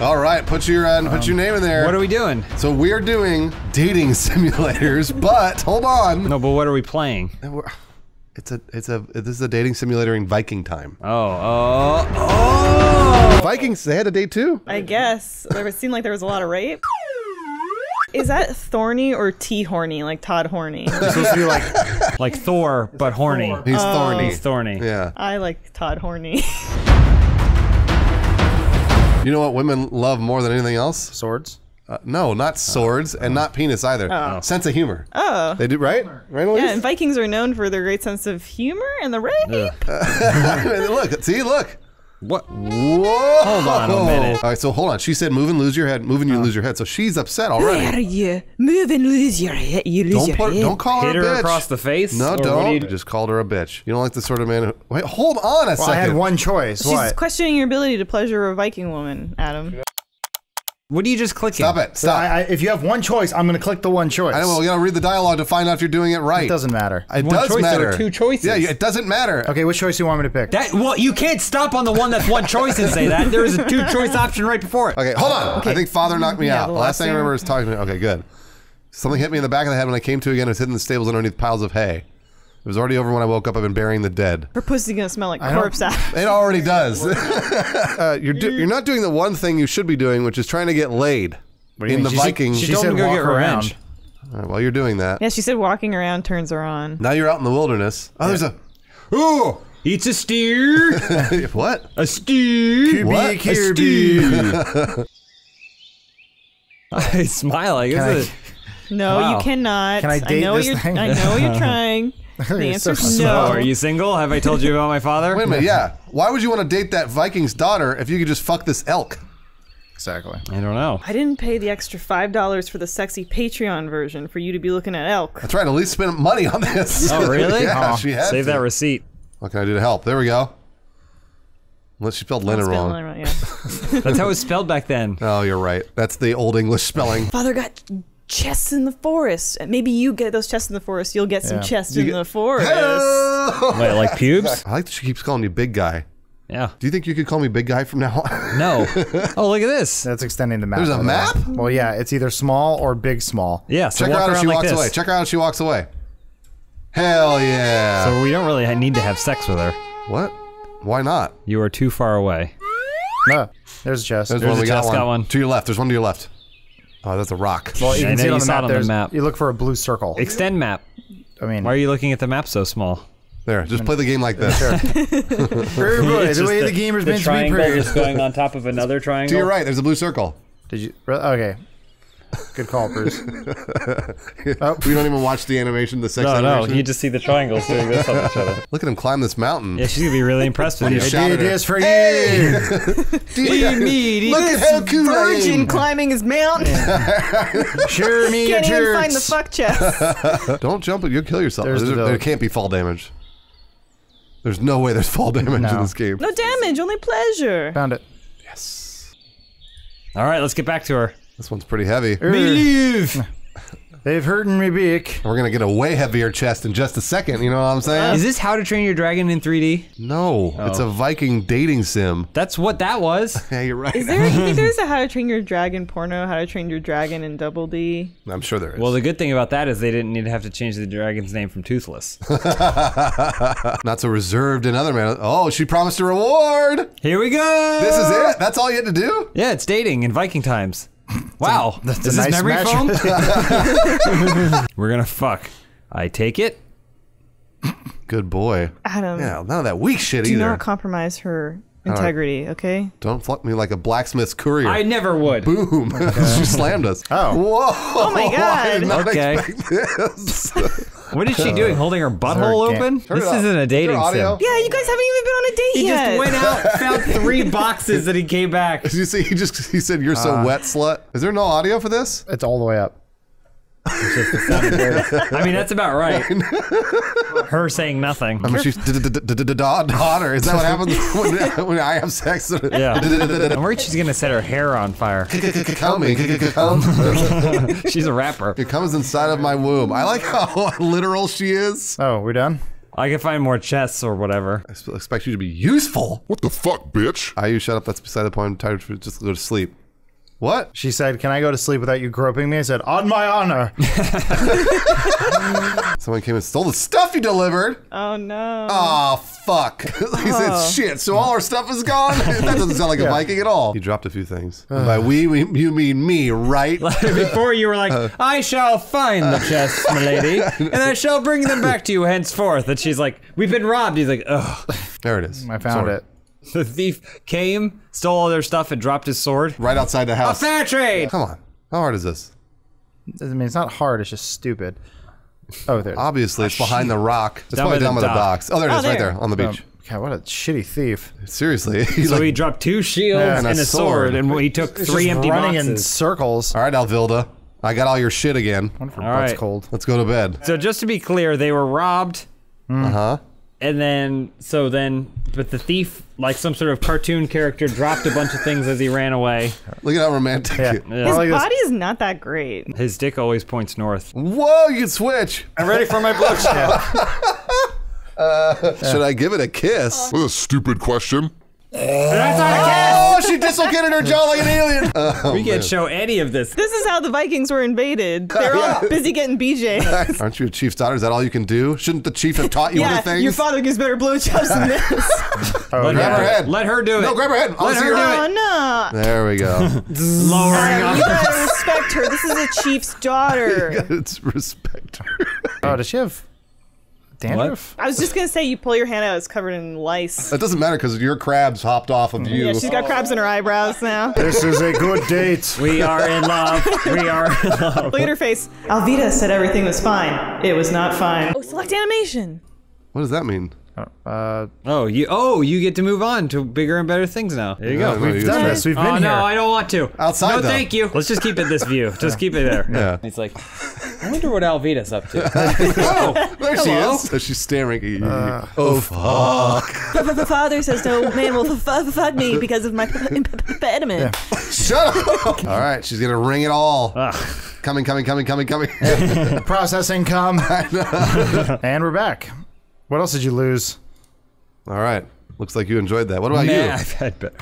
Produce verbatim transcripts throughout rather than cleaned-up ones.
All right, put your uh, um, put your name in there. What are we doing? So we are doing dating simulators, but hold on. No, but what are we playing? It's a it's a this is a dating simulator in Viking time. Oh oh oh! Vikings, they had a date too. I guess there was, seemed like there was a lot of rape. Is that Thorny or T Horny, like Todd Horny? It's supposed to be like like Thor, but like horny. Thor. He's oh. Thorny. He's Thorny. Yeah. I like Todd Horny. You know what women love more than anything else? Swords. Uh, no, not swords, oh, and oh. not penis either. Oh. Sense of humor. Oh. They do, right? Right, Elise? Yeah, and Vikings are known for their great sense of humor and the rape. Look, see, look. What? Whoa! Hold on a minute. All right, so hold on. She said, "Move and lose your head. Move and you oh. lose your head." So she's upset already. Where are you? Move and lose your head. You lose don't your put, head. Don't call Hit her a bitch. Hit her across the face. No, don't. You just called her a bitch. You don't like the sort of man who... Wait, hold on a well, second. I had one choice. She's what? questioning your ability to pleasure a Viking woman, Adam. What are you just clicking? Stop it. Stop. I, I, if you have one choice, I'm going to click the one choice. I know. We got to read the dialogue to find out if you're doing it right. It doesn't matter. It one does choice, matter. There are two choices. Yeah, it doesn't matter. Okay, which choice do you want me to pick? That, well, you can't stop on the one that's one choice and say that. There is a two-choice option right before it. Okay, hold on. Okay. I think Father knocked me yeah, out. The last thing I remember was talking to me. Okay, good. Something hit me in the back of the head when I came to again. It was hidden in the stables underneath piles of hay. It was already over when I woke up. I've been burying the dead. Her pussy's gonna smell like corpse ass. It already does. uh, you're do, you're not doing the one thing you should be doing, which is trying to get laid. What do you in mean? the she Vikings. She, she told me to go get her around. Right, while you're doing that. Yeah, she said walking around turns her on. Now you're out in the wilderness. Oh, yeah. There's a. Ooh. Eats a steer. What? A steer. What? Kirby. A steer. I smile. I guess. No, wow. you cannot. Can I date I know this you're, thing? I know you're trying. The answer's so no. So are you single? Have I told you about my father? Wait a minute, yeah. Why would you want to date that Viking's daughter if you could just fuck this elk? Exactly. I don't know. I didn't pay the extra five dollars for the sexy Patreon version for you to be looking at elk. That's right, at least spend money on this. Oh, really? yeah, oh, she had Save to. that receipt. What can I do to help? There we go. Unless she spelled Lena wrong. Lena, yeah. That's how it was spelled back then. Oh, you're right. That's the old English spelling. Father got... chests in the forest. Maybe you get those chests in the forest, you'll get yeah. some chests you in the forest. Wait, like pubes? I like that she keeps calling you big guy. Yeah. Do you think you could call me big guy from now on? No. Oh, look at this. That's extending the map. There's a map? That. Well, yeah, it's either small or big small. Yeah, so check her out if she like walks this. away. Check her out if she walks away. Hell yeah. So we don't really need to have sex with her. What? Why not? You are too far away. No. There's a chest. There's, there's one. We got one. got one. To your left. There's one to your left. Oh, that's a rock. Well, you can see it on the map. On the map. You look for a blue circle. Extend map. I mean, why are you looking at the map so small? There, just I mean, play the game like this. Sure. Very good. The way the, the game is meant to be played. Is going on top of another triangle. To your right, there's a blue circle. Did you? Okay. Good call, Bruce. oh. We don't even watch the animation, the sex no, animation. No, you just see the triangles doing this on each other. Look at him climb this mountain. Yeah, she's going to be really impressed with you. I did this for hey! you. Do you need Look at how cool virgin climbing his mountain. Yeah. sure me Can't your even find the fuck chest. Don't jump, you'll kill yourself. There's There's, the there can't be fall damage. There's no way there's fall damage no. in this game. No damage, only pleasure. Found it. Yes. All right, let's get back to her. This one's pretty heavy. Believe. They've hurt me beak. We're gonna get a way heavier chest in just a second, you know what I'm saying? Is this How to Train Your Dragon in three D? No, oh. it's a Viking dating sim. That's what that was. Yeah, you're right. Is there, you think there's a How to Train Your Dragon porno, How to Train Your Dragon in Double D? I'm sure there is. Well, the good thing about that is they didn't need to have to change the dragon's name from Toothless. Not so reserved in other man. Oh, she promised a reward! Here we go! This is it? That's all you had to do? Yeah, it's dating in Viking times. Wow, that's is this nice memory foam? We're gonna fuck. I take it. Good boy. Adam. Yeah, none of that weak shit do either. Do not compromise her integrity, okay? Don't fuck me like a blacksmith's courier. I never would. Boom. Okay. She slammed us. Oh. Whoa. Oh my god. I did not okay. expect this. What is she doing? Holding her butthole her open? This off. isn't a dating sim. Yeah, you guys haven't even been on a date he yet. He just went out, found three boxes, and he came back. Did you see? He just he said, "You're uh, so wet, slut." Is there no audio for this? It's all the way up. It's just I mean, that's about right. Her saying nothing. I mean, she's daughter. Is that what happens when, when I have sex? Yeah. I'm worried she's gonna set her hair on fire. She's a rapper. It comes inside of my womb. I like how literal she is. Oh, we're done. I can find more chests or whatever. I expect you to be useful. What the fuck, bitch? I you shut up. That's beside the point. I'm tired. Just go to sleep. What? She said, can I go to sleep without you groping me? I said, on my honor. Someone came and stole the stuff you delivered. Oh, no. Oh, fuck. He oh. said, shit, so all our stuff is gone? That doesn't sound like yeah. a Viking at all. He dropped a few things. Uh, By we, we, you mean me, right? Before you were like, uh, I shall find uh, the chests, my lady, and I shall bring them back to you henceforth. And she's like, we've been robbed. He's like, ugh. There it is. I found Sorry. it. The thief came, stole all their stuff, and dropped his sword. Right outside the house. A fair trade! Come on. How hard is this? I mean, it's not hard, it's just stupid. Oh, there it is. Obviously, oh, it's behind shit. the rock. It's down probably down by the dock. docks. Oh, there it is, oh, there. right there, on the beach. Oh, God, what a shitty thief. Seriously. He's so like, he dropped two shields yeah, and, and a sword, sword. and he took it's three empty running boxes. running in circles. All right, Alvilda. I got all your shit again. I wonder if her butt's cold. Let's go to bed. So just to be clear, they were robbed. Mm. Uh-huh. And then, so then, but the thief, like some sort of cartoon character, dropped a bunch of things as he ran away. Look at how romantic. Yeah. Yeah. His like body's this. not that great. His dick always points north. Whoa, you can switch. I'm ready for my blowjob. yeah. uh, yeah. Should I give it a kiss? What a stupid question. That's not a kiss! Oh, she dislocated her jaw like an alien! Oh, we can't man. show any of this. This is how the Vikings were invaded. They were all busy getting B Js. Aren't you a chief's daughter? Is that all you can do? Shouldn't the chief have taught you yeah, other things? Your father gives better blowjobs than this. oh, Let grab her, her head. Let her do it. No, grab her head. I'll Let her do her. it. Oh, no. There we go. Lowering up. You gotta respect her. This is a chief's daughter. You gotta respect her. Oh, does she have... Dandruff? I was just gonna say, you pull your hand out, it's covered in lice. It doesn't matter because your crabs hopped off of you. Yeah, she's got oh. crabs in her eyebrows now. This is a good date. We are in love. We are in love. Look at her face. Alvilda said everything was fine. It was not fine. Oh, select animation. What does that mean? Uh, oh, you oh you get to move on to bigger and better things now. There you yeah, go. We've no, done this. We've been oh, here. Oh no, I don't want to. Outside. No, though. Thank you. Let's just keep it this view. Just keep it there. Yeah. It's like, I wonder what Alvilda's up to. oh, there Hello. she is. So she's staring at you. Uh, oh fuck. The father says no man will fuck me because of my impediment. Yeah. Shut up. All right, she's gonna ring it all. Ugh. Coming, coming, coming, coming, coming. Processing come. And we're back. What else did you lose? All right. Looks like you enjoyed that. What about nah, you? I've had better.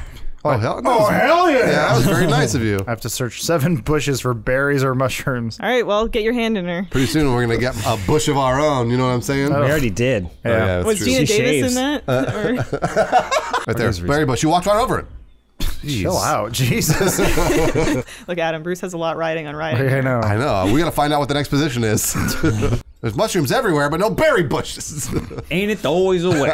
Oh, hell, that oh was, hell yeah! Yeah, that was very nice of you. I have to search seven bushes for berries or mushrooms. All right, well, get your hand in her. Pretty soon we're going to get a bush of our own, you know what I'm saying? Oh. We already did. Yeah. Oh, yeah, was true. Gina she Davis shaves. in that? Uh, right there, berry bush. You walked right over it. Jeez. Chill out, Jesus. Look, Adam, Bruce has a lot riding on riding. I know. I know. We got to find out what the next position is. There's mushrooms everywhere, but no berry bushes. Ain't it always a way?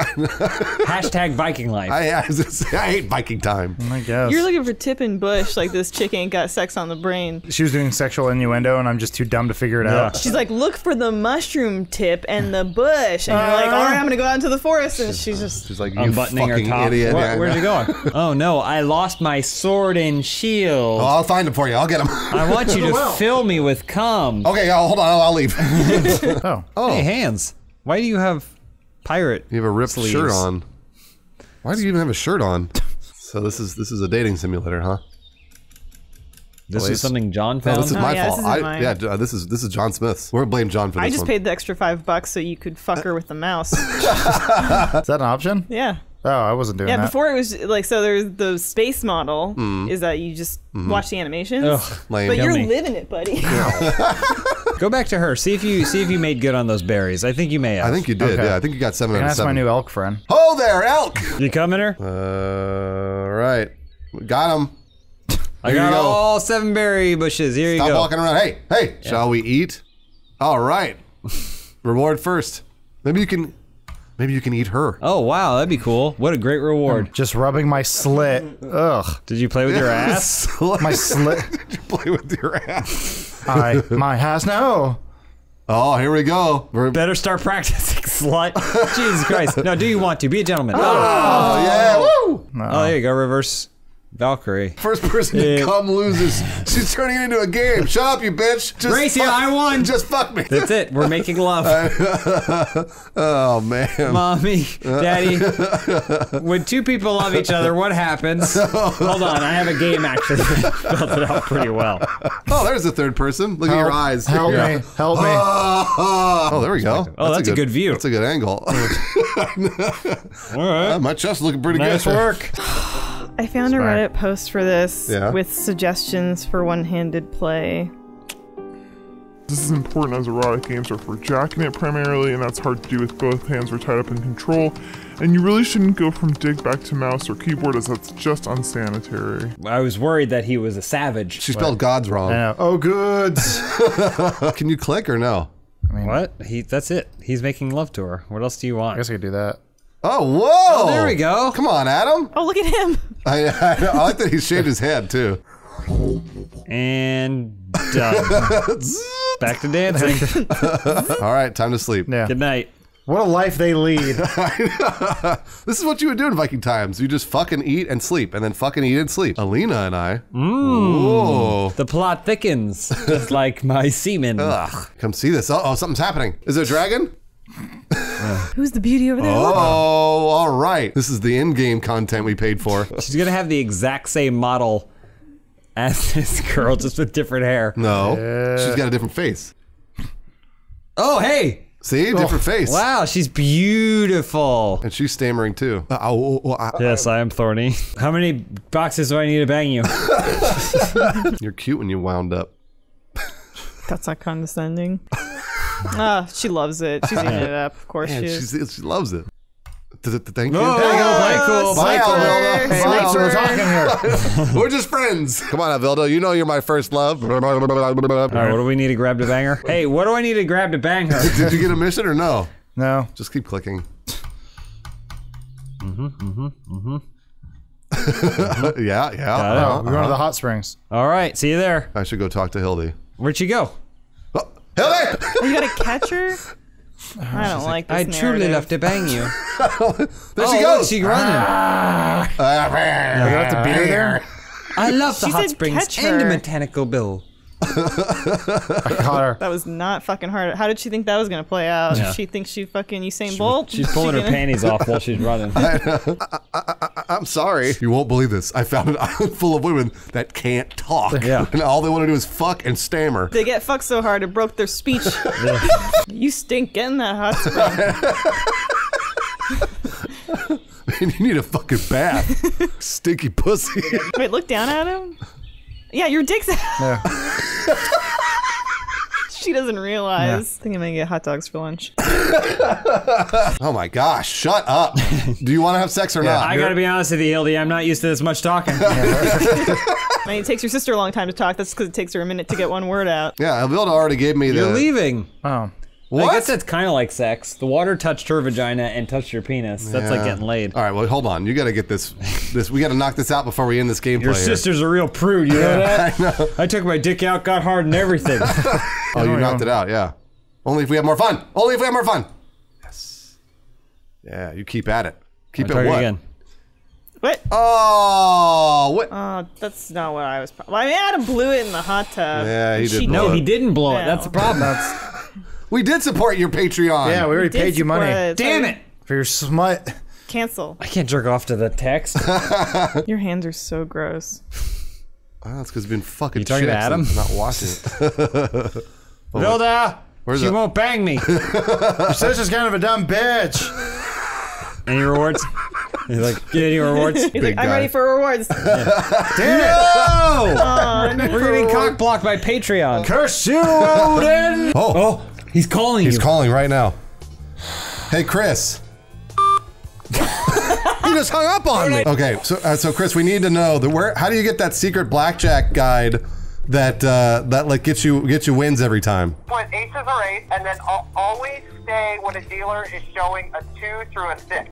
Hashtag Viking life. I, I, I hate Viking time. Oh my gosh. You're looking for tip and bush, like this chick ain't got sex on the brain. She was doing sexual innuendo, and I'm just too dumb to figure it yeah. out. She's like, look for the mushroom tip and the bush. And uh, you're like, all right, I'm going to go out into the forest. And she's just she's like, you fucking idiot. What, yeah, where's he going? Oh, no, I lost my sword and shield. Oh, I'll find him for you. I'll get him. I want you to well. fill me with cum. Okay, I'll, hold on. I'll, I'll leave. Oh. oh, hey, hands. Why do you have pirate You have a ripped sleeves? shirt on. Why do you even have a shirt on? So this is this is a dating simulator, huh? This Please. is something John found? No, this is oh, my yeah, fault. This I, yeah, this is this is John Smith's. We're blame John for this I just one. paid the extra five bucks so you could fuck her with the mouse. Is that an option? Yeah. Oh, I wasn't doing yeah, that. Yeah, before it was like, so there's the space model mm. is that you just mm-hmm. watch the animations. Ugh, but you're me. living it, buddy. Yeah. Go back to her. See if you see if you made good on those berries. I think you may have. I think you did. Okay. Yeah, I think you got seven out of seven. That's my new elk friend. Oh there, elk! You coming her? Uh, right. Got him. I got go. all seven berry bushes. Here Stop you go. Stop walking around. Hey, hey. Yeah. Shall we eat? All right. Reward first. Maybe you can. Maybe you can eat her. Oh, wow, that'd be cool. What a great reward. I'm just rubbing my slit. Ugh. Did you play with your ass? My slit. Did you play with your ass? I, my ass, no. Oh, here we go. We're Better start practicing, slut. Jesus Christ. No, do you want to? Be a gentleman. Oh, oh yeah. Woo. No. Oh, there you go, reverse Valkyrie. First person yeah. to come loses. She's turning it into a game. Shut up, you bitch. Just Gracie, I won. Just fuck me. That's it. We're making love. Oh, man. Mommy, Daddy. When two people love each other, what happens? Hold on. I have a game, actually. Felt it out pretty well. Oh, there's the third person. Look help, at your eyes. Help yeah. me. Help me. Oh, oh, there we go. Oh, that's, that's a, good, a good view. That's a good angle. All right. Uh, my chest is looking pretty nice good. Nice work. I found That's a Reddit right. post for this yeah. with suggestions for one-handed play. This is important as erotic games are for jacking it primarily, and that's hard to do if both hands are tied up in control. And you really shouldn't go from dig back to mouse or keyboard, as that's just unsanitary. I was worried that he was a savage. She spelled gods wrong. Yeah. Oh, goods. Can you click or no? I mean, what? He, that's it. He's making love to her. What else do you want? I guess I could do that. Oh, whoa! Oh, there we go. Come on, Adam. Oh, look at him. I, I, I like that he shaved his head, too. And done. Back to dancing. All right, time to sleep. Yeah. Good night. What a life they lead. This is what you would do in Viking times. You just fucking eat and sleep, and then fucking eat and sleep. Alina and I. Mmm. The plot thickens, just like my semen. Ugh. Come see this. Uh oh, something's happening. Is there a dragon? Who's the beauty over there? Oh, all right. This is the in-game content we paid for. She's gonna have the exact same model as this girl, just with different hair. No, yeah. She's got a different face. Oh, hey! See? Different oh, face. Wow, she's beautiful. And she's stammering, too. Uh, oh, oh, I, yes, I am Thorny. How many boxes do I need to bang you? You're cute when you wound up. That's not condescending. Ah, oh, she loves it. She's eating it up. Of course Man, she is. She's, she loves it. Thank you. Oh, there you go. Bye, Alvilda. Hey, thanks for talking here. We're just friends. Come on, Alvilda. You know you're my first love. All right, what do we need to grab to bang her? Hey, what do I need to grab to bang her? Did you get a mission or no? No. Just keep clicking. Mm-hmm, mm-hmm, mm-hmm. mm-hmm. Yeah, yeah. Uh, uh, we're going uh, to the hot springs. All right, see you there. I should go talk to Hildy. Where'd she go? Oh, Hildy! Are you going to catch her? Oh, I don't like, like this I narrative. Truly love to bang you. There oh, she goes. Look, she's running. Ah. Ah. Are you gonna have to beat her there? I love the she hot springs and the mechanical bill. I caught her. That was not fucking hard. How did she think that was gonna play out? Yeah. She thinks she fucking Usain she, Bolt? She's pulling she her panties off while she's running. I, I, I, I, I'm sorry. You won't believe this. I found an island full of women that can't talk. Yeah. And all they want to do is fuck and stammer. They get fucked so hard it broke their speech. Yeah. You stink in that hot spring. Man, you need a fucking bath. Stinky pussy. Wait, look down at him. Yeah, your dick's out. Yeah. She doesn't realize. Yeah. I think I'm gonna get hot dogs for lunch. Oh my gosh, shut up. Do you want to have sex or yeah, not? I You're... gotta be honest with you, Hildy. I'm not used to this much talking. I mean, it takes your sister a long time to talk. That's because it takes her a minute to get one word out. Yeah, Alvilda already gave me the- You're leaving. Oh. What? I guess that's kind of like sex. The water touched her vagina and touched your penis. That's yeah. like getting laid. All right, well, hold on. You got to get this. This we got to knock this out before we end this gameplay. Your sister's here. A real prude. You know that? I know. I took my dick out, got hard, and everything. Oh, you knocked know. it out, yeah. Only if we have more fun. Only if we have more fun. Yes. Yeah, you keep at it. Keep I'll it what? Again. What? Oh, what? Oh, that's not what I was. Well, I mean, Adam blew it in the hot tub. Yeah, he did. No, it. he didn't blow no. it. That's the problem. That's. We did support your Patreon. Yeah, we already we paid you money. It. Damn it! For your smut. Cancel. I can't jerk off to the text. Your hands are so gross. Oh, that's because you've been fucking chicks. You talking to Adam? I'm not watching it. Vilda! Where's she that? Won't bang me. Your sister's kind of a dumb bitch. Any rewards? You're like, get any rewards? He's Big like, I'm guy. ready for rewards. Yeah. Damn it! No! Oh, we're getting cock blocked by Patreon. Curse you, Odin! Oh. Oh. He's calling He's you. He's calling right now. Hey, Chris. You just hung up on me. Okay, so uh, so Chris, we need to know that where. How do you get that secret blackjack guide that uh, that like gets you gets you wins every time? Point aces or eight, and then I'll always stay when a dealer is showing a two through a six.